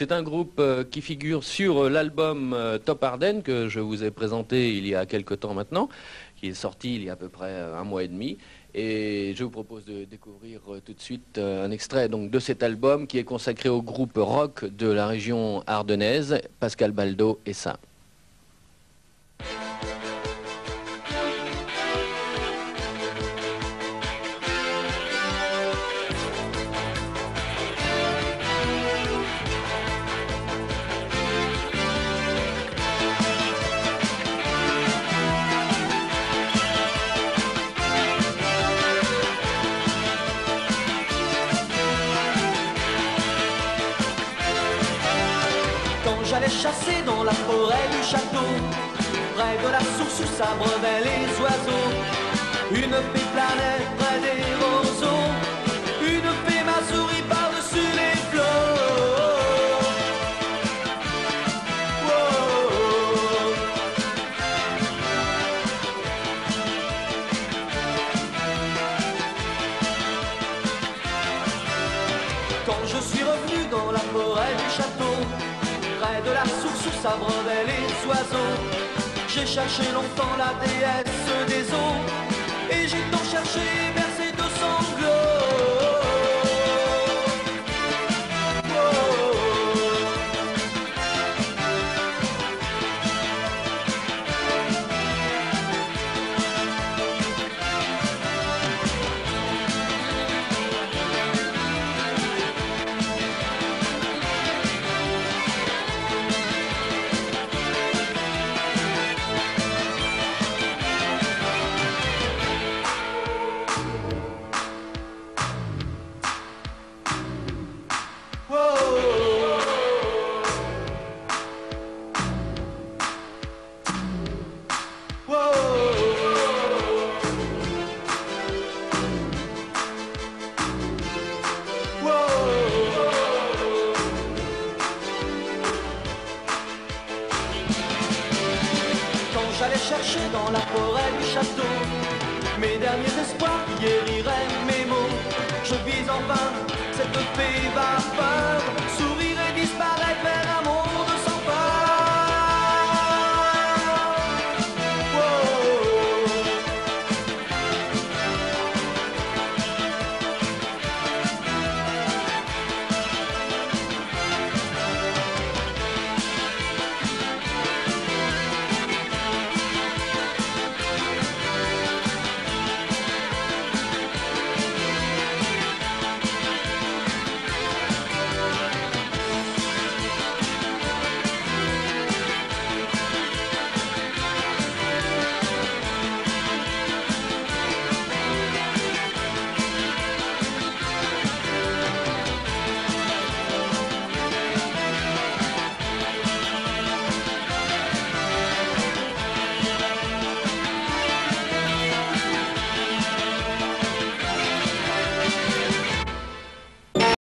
C'est un groupe qui figure sur l'album Top Ardennes que je vous ai présenté il y a quelque temps maintenant, qui est sorti il y a à peu près un mois et demi. Et je vous propose de découvrir tout de suite un extrait donc, de cet album qui est consacré au groupe rock de la région ardennaise, Pascal Baldo et ça. J'allais chasser dans la forêt du château, près de la source où s'abreuvaient les oiseaux. Une fée planait près des roseaux, une fée m'a souri par-dessus les flots. Wow. Quand je suis revenu dans la forêt du château, près de la source où s'abreuvaient les oiseaux, j'ai cherché longtemps la déesse des eaux, et j'ai tant cherché et bercé de sanglots. J'allais chercher dans la forêt du château mes derniers espoirs qui guériraient mes maux. Je vis en vain cette paix vapeur.